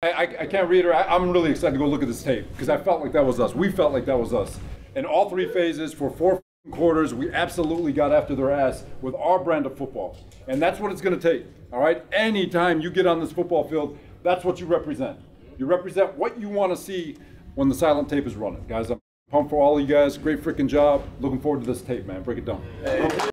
I can't reiterate, I'm really excited to go look at this tape because I felt like that was us. We felt like that was us. In all three phases, for 4 quarters, we absolutely got after their ass with our brand of football. And that's what it's going to take, all right? Anytime you get on this football field, that's what you represent. You represent what you want to see when the silent tape is running. Guys, I'm pumped for all of you guys. Great freaking job. Looking forward to this tape, man. Break it down. Hey.